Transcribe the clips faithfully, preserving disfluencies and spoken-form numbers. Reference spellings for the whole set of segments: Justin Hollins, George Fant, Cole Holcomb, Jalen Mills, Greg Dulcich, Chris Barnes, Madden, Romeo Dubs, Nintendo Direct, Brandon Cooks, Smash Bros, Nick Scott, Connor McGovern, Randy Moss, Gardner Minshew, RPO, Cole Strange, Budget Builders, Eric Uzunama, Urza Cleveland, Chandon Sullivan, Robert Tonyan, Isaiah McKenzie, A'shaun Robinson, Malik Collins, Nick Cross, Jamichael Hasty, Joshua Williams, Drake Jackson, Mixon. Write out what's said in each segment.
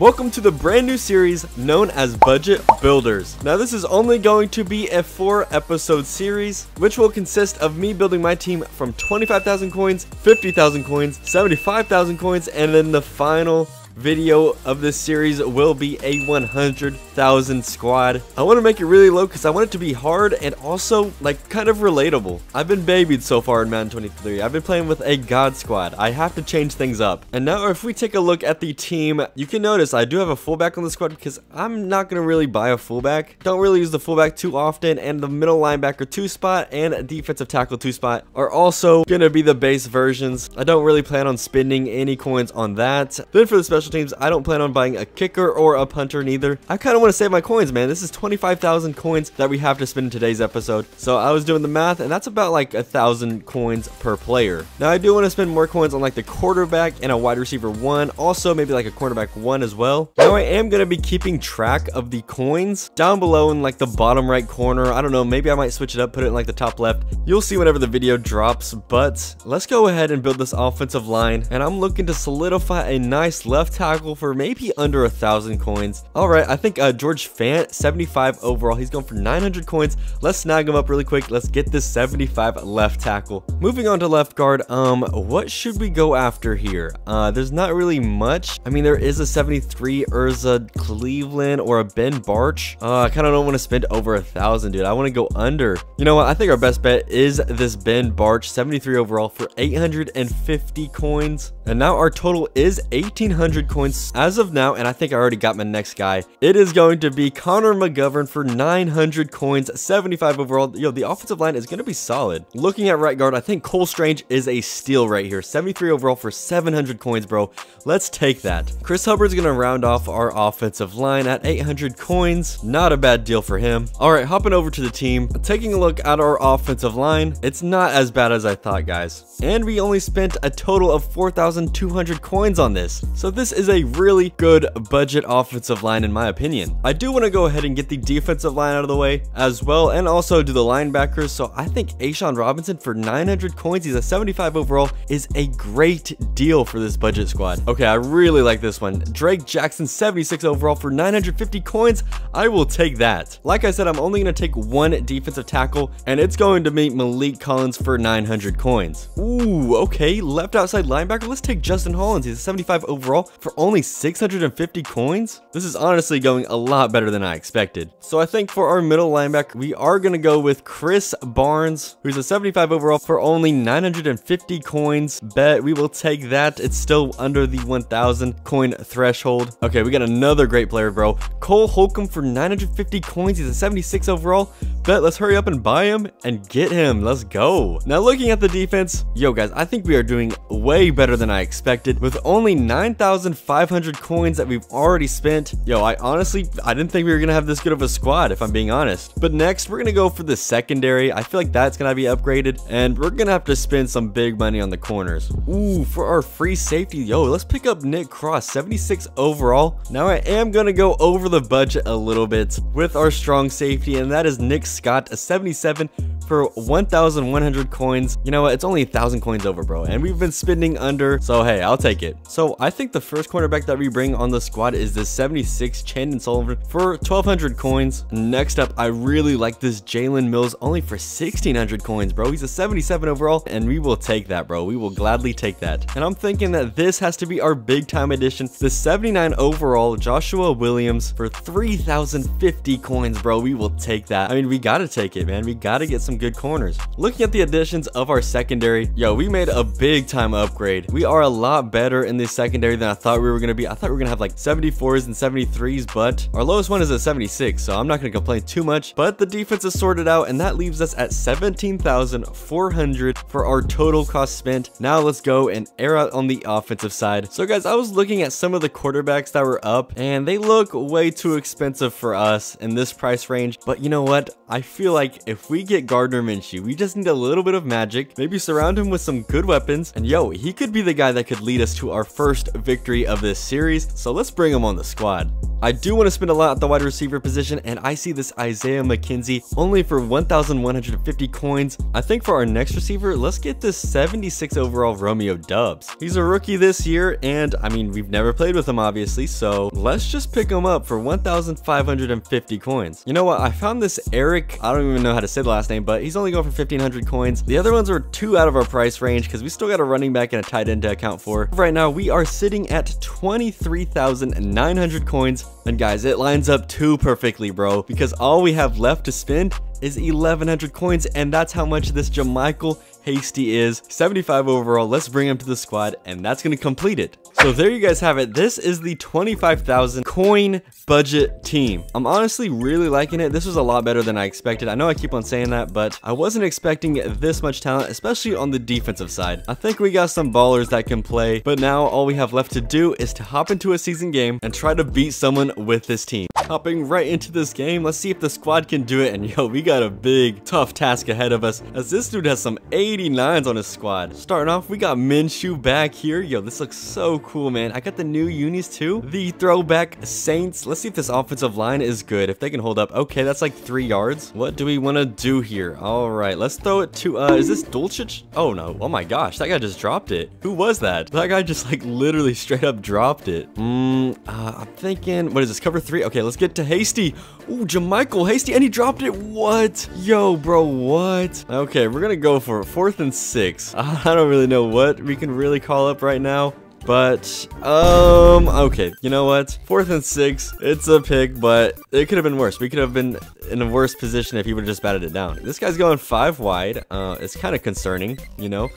Welcome to the brand new series known as Budget Builders. Now this is only going to be a four episode series, which will consist of me building my team from twenty-five thousand coins, fifty thousand coins, seventy-five thousand coins, and then the final video of this series will be a one hundred thousand squad. I want to make it really low because I want it to be hard and also like kind of relatable. I've been babied so far in Madden twenty-three. I've been playing with a god squad. I have to change things up. And now if we take a look at the team, you can notice I do have a fullback on the squad because I'm not going to really buy a fullback. Don't really use the fullback too often, and the middle linebacker two spot and defensive tackle two spot are also going to be the base versions. I don't really plan on spending any coins on that. Then for the special teams, I don't plan on buying a kicker or a punter neither. I kind of want to save my coins, man. This is twenty-five thousand coins that we have to spend in today's episode. So I was doing the math, and that's about like a thousand coins per player. Now I do want to spend more coins on like the quarterback and a wide receiver one, also maybe like a cornerback one as well. Now I am going to be keeping track of the coins down below in like the bottom right corner. I don't know, maybe I might switch it up, put it in like the top left. You'll see whenever the video drops, but let's go ahead and build this offensive line, and I'm looking to solidify a nice left tackle for maybe under a thousand coins. All right, I think uh George Fant, seventy-five overall, he's going for nine hundred coins. Let's snag him up really quick. Let's get this seventy-five left tackle. Moving on to left guard, um what should we go after here? Uh there's not really much. I mean, there is a seventy-three Urza Cleveland or a Ben Barch. uh I kind of don't want to spend over a thousand, dude. I want to go under. You know what, I think our best bet is this Ben Barch, seventy-three overall for eight hundred fifty coins, and now our total is eighteen hundred coins as of now. And I think I already got my next guy. It is going to be Connor McGovern for nine hundred coins, seventy-five overall. Yo, the offensive line is going to be solid. Looking at right guard, I think Cole Strange is a steal right here, seventy-three overall for seven hundred coins, bro. Let's take that. Chris Hubbard's going to round off our offensive line at eight hundred coins. Not a bad deal for him. All right, hopping over to the team, taking a look at our offensive line. It's not as bad as I thought, guys, and we only spent a total of four thousand two hundred coins on this. So this This is a really good budget offensive line in my opinion. I do want to go ahead and get the defensive line out of the way as well, and also do the linebackers. So I think A'shaun Robinson for nine hundred coins, he's a seventy-five overall, is a great deal for this budget squad. Okay, I really like this one. Drake Jackson, seventy-six overall for nine hundred fifty coins. I will take that. Like I said, I'm only going to take one defensive tackle, and it's going to be Malik Collins for nine hundred coins. Ooh, okay, left outside linebacker. Let's take Justin Hollins. He's a seventy-five overall for only six hundred fifty coins. This is honestly going a lot better than I expected. So I think for our middle linebacker, we are going to go with Chris Barnes, who's a seventy-five overall for only nine hundred fifty coins. Bet we will take that. It's still under the one thousand coin threshold. Okay, we got another great player, bro. Cole Holcomb for nine hundred fifty coins. He's a seventy-six overall. Bet let's hurry up and buy him and get him. Let's go. Now looking at the defense, yo guys, I think we are doing way better than I expected with only nine thousand five hundred coins that we've already spent. Yo, I honestly, I didn't think we were gonna have this good of a squad, if I'm being honest. But next we're gonna go for the secondary. I feel like that's gonna be upgraded, and we're gonna have to spend some big money on the corners. Ooh, for our free safety, yo, let's pick up Nick Cross, seventy-six overall. Now I am gonna go over the budget a little bit with our strong safety, and that is Nick Scott, a seventy-seven for one thousand one hundred coins. You know what, it's only a thousand coins over, bro, and we've been spending under, so hey, I'll take it. So I think the first cornerback that we bring on the squad is this seventy-six Chandon Sullivan for twelve hundred coins. Next up, I really like this Jalen Mills, only for sixteen hundred coins, bro. He's a seventy-seven overall, and we will take that, bro. We will gladly take that. And I'm thinking that this has to be our big time addition, the seventy-nine overall Joshua Williams for three thousand fifty coins, bro. We will take that. I mean, we gotta take it, man. We gotta get some good corners. Looking at the additions of our secondary, yo, we made a big time upgrade. We are a lot better in the secondary than I thought we were gonna be. I thought we were gonna have like seventy-fours and seventy-threes, but our lowest one is a seventy-six, so I'm not gonna complain too much. But the defense is sorted out, and that leaves us at seventeen thousand four hundred for our total cost spent. Now let's go and air out on the offensive side. So guys, I was looking at some of the quarterbacks that were up, and they look way too expensive for us in this price range. But you know what, I feel like if we get Gardner Minshew, we just need a little bit of magic, maybe surround him with some good weapons, and yo, he could be the guy that could lead us to our first victory of this series. So let's bring him on the squad. I do want to spend a lot at the wide receiver position, and I see this Isaiah McKenzie only for one thousand one hundred fifty coins. I think for our next receiver, let's get this seventy-six overall Romeo Dubs. He's a rookie this year, and I mean, we've never played with him obviously, so let's just pick him up for one thousand five hundred fifty coins. You know what, I found this Eric, I don't even know how to say the last name, but he's only going for fifteen hundred coins. The other ones are two out of our price range because we still got a running back and a tight end to account for. Right now we are sitting at twenty-three thousand nine hundred coins, and guys, it lines up too perfectly, bro, because all we have left to spend is eleven hundred coins, and that's how much this Jamichael Hasty is. seventy-five overall, let's bring him to the squad, and that's going to complete it. So there you guys have it. This is the twenty-five thousand coin budget team. I'm honestly really liking it. This was a lot better than I expected. I know I keep on saying that, but I wasn't expecting this much talent, especially on the defensive side. I think we got some ballers that can play, but now all we have left to do is to hop into a season game and try to beat someone with this team. Hopping right into this game, let's see if the squad can do it, and yo, we got a big, tough task ahead of us, as this dude has some eighty-nines on his squad. Starting off, we got Minshew back here. Yo, this looks so cool, man. I got the new unis too, the throwback Saints. Let's see if this offensive line is good, if they can hold up. Okay, that's like three yards. What do we want to do here? All right, let's throw it to, uh, is this Dulcich? Oh no, oh my gosh, that guy just dropped it. Who was that? That guy just like literally straight up dropped it. Mm, uh, I'm thinking, what is this, cover three? Okay, let's Let's get to Hasty. Ooh, Jamichael Hasty, and he dropped it. What? Yo, bro, what? Okay, we're gonna go for it. Fourth and six. I don't really know what we can really call up right now, but um okay, you know what, fourth and six, it's a pick, but it could have been worse. We could have been in a worse position if he would have just batted it down. This guy's going five wide. Uh it's kind of concerning, you know.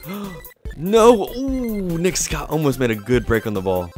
No. Ooh, Nick Scott almost made a good break on the ball.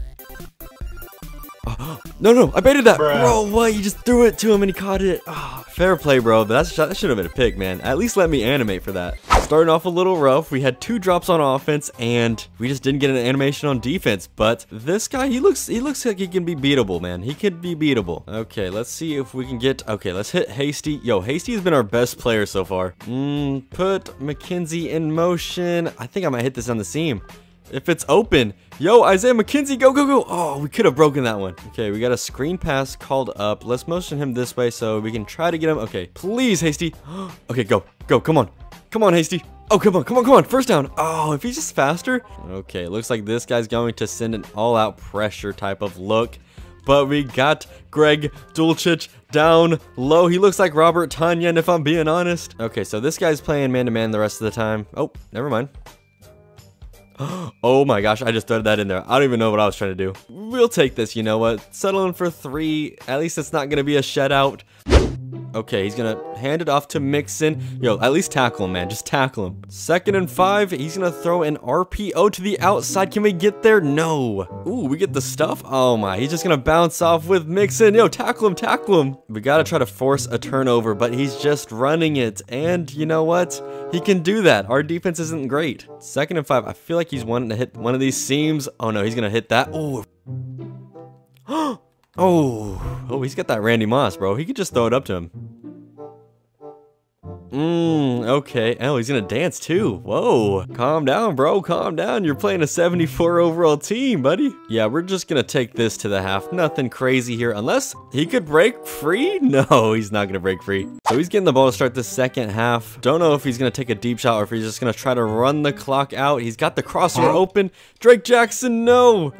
No, no, I baited that. Bruh. Bro, what? You just threw it to him and he caught it. Oh, fair play, bro. That's, that should have been a pick, man. At least let me animate for that. Starting off a little rough. We had two drops on offense, and we just didn't get an animation on defense. But this guy, he looks he looks like he can be beatable, man. He could be beatable. Okay, let's see if we can get... Okay, let's hit Hasty. Yo, Hasty has been our best player so far. Mm, put McKenzie in motion. I think I might hit this on the seam. If it's open. Yo, Isaiah McKenzie, go, go, go. Oh, we could have broken that one. Okay, we got a screen pass called up. Let's motion him this way so we can try to get him. Okay, please, Hasty. Okay, go, go, come on. Come on, Hasty. Oh, come on, come on, come on. First down. Oh, if he's just faster. Okay, looks like this guy's going to send an all-out pressure type of look. But we got Greg Dulcich down low. He looks like Robert Tonyan, if I'm being honest. Okay, so this guy's playing man-to-man the rest of the time. Oh, never mind. Oh my gosh, I just threw that in there. I don't even know what I was trying to do. We'll take this, you know what? Settling for three. At least it's not going to be a shutout. Okay, he's going to hand it off to Mixon. Yo, at least tackle him, man. Just tackle him. Second and five. He's going to throw an R P O to the outside. Can we get there? No. Ooh, we get the stuff? Oh my, he's just going to bounce off with Mixon. Yo, tackle him, tackle him. We got to try to force a turnover, but he's just running it. And you know what? He can do that. Our defense isn't great. Second and five. I feel like he's wanting to hit one of these seams. Oh no, he's going to hit that. Ooh. Oh. Oh, oh, he's got that Randy Moss, bro. He could just throw it up to him. Mmm, okay. Oh, he's gonna dance too. Whoa. Calm down, bro. Calm down. You're playing a seventy-four overall team, buddy. Yeah, we're just gonna take this to the half. Nothing crazy here. Unless he could break free? No, he's not gonna break free. So he's getting the ball to start the second half. Don't know if he's gonna take a deep shot or if he's just gonna try to run the clock out. He's got the crossover open. Drake Jackson, no!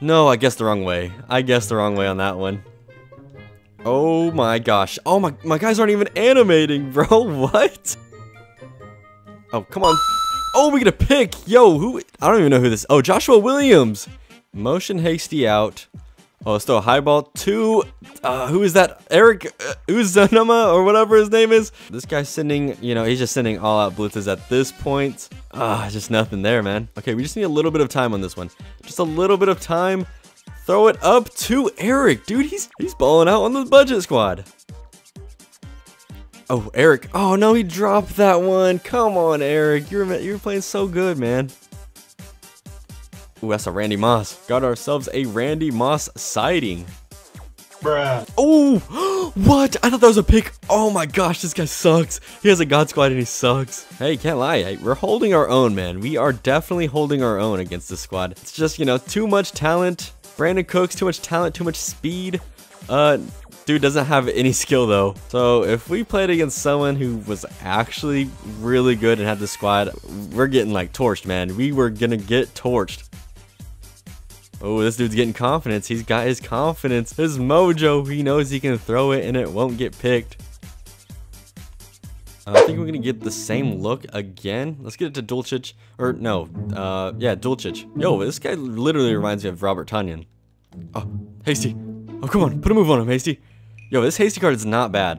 No, I guessed the wrong way. I guessed the wrong way on that one. Oh my gosh. Oh my, my guys aren't even animating, bro. What? Oh, come on. Oh, we get a pick. Yo, who? I don't even know who this is. Oh, Joshua Williams. Motion Hasty out. Oh, let's throw a high ball to, uh, who is that? Eric uh, Uzunama or whatever his name is. This guy's sending, you know, he's just sending all out blitzes at this point. Ah, uh, just nothing there, man. Okay, we just need a little bit of time on this one. Just a little bit of time. Throw it up to Eric. Dude, he's, he's balling out on the budget squad. Oh, Eric. Oh, no, he dropped that one. Come on, Eric. You're, you're playing so good, man. Ooh, that's a Randy Moss. Got ourselves a Randy Moss sighting. Bruh. Oh, what? I thought that was a pick. Oh my gosh, this guy sucks. He has a God squad and he sucks. Hey, can't lie. We're holding our own, man. We are definitely holding our own against this squad. It's just, you know, too much talent. Brandon Cooks, too much talent, too much speed. Uh, dude doesn't have any skill though. So if we played against someone who was actually really good and had the squad, we're getting like torched, man. We were gonna get torched. Oh, this dude's getting confidence. He's got his confidence, his mojo. He knows he can throw it and it won't get picked. Uh, I think we're gonna get the same look again. Let's get it to Dulcich, or no, uh, yeah, Dulcich. Yo, this guy literally reminds me of Robert Tonyan. Oh, Hasty. Oh, come on, put a move on him, Hasty. Yo, this Hasty card is not bad.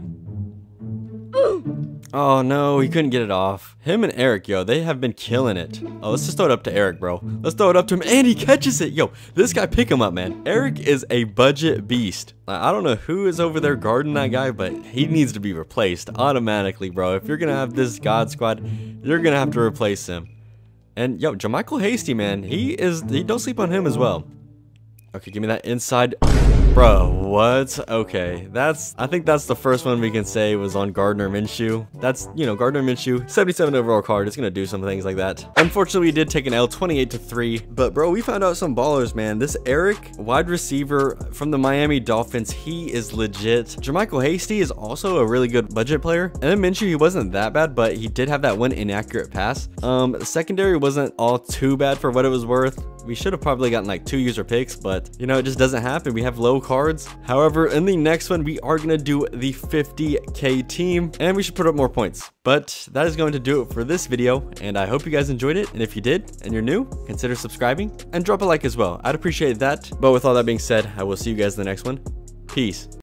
Oh, no, he couldn't get it off. Him and Eric, yo, they have been killing it. Oh, let's just throw it up to Eric, bro. Let's throw it up to him, and he catches it. Yo, this guy, pick him up, man. Eric is a budget beast. I don't know who is over there guarding that guy, but he needs to be replaced automatically, bro. If you're going to have this God squad, you're going to have to replace him. And, yo, Jamichael Hasty, man, he is, he don't sleep on him as well. Okay, give me that inside. Bro, what? Okay, that's, I think that's the first one we can say was on Gardner Minshew. That's, you know, Gardner Minshew, seventy-seven overall card. It's going to do some things like that. Unfortunately, we did take an L, twenty-eight to three. But bro, we found out some ballers, man. This Eric, wide receiver from the Miami Dolphins, he is legit. Jamichael Hasty is also a really good budget player. And then Minshew, he wasn't that bad, but he did have that one inaccurate pass. Um, secondary wasn't all too bad for what it was worth. We should have probably gotten like two user picks, but you know, it just doesn't happen. We have low cards. However, in the next one, we are going to do the fifty K team and we should put up more points. But that is going to do it for this video. And I hope you guys enjoyed it. And if you did and you're new, consider subscribing and drop a like as well. I'd appreciate that. But with all that being said, I will see you guys in the next one. Peace.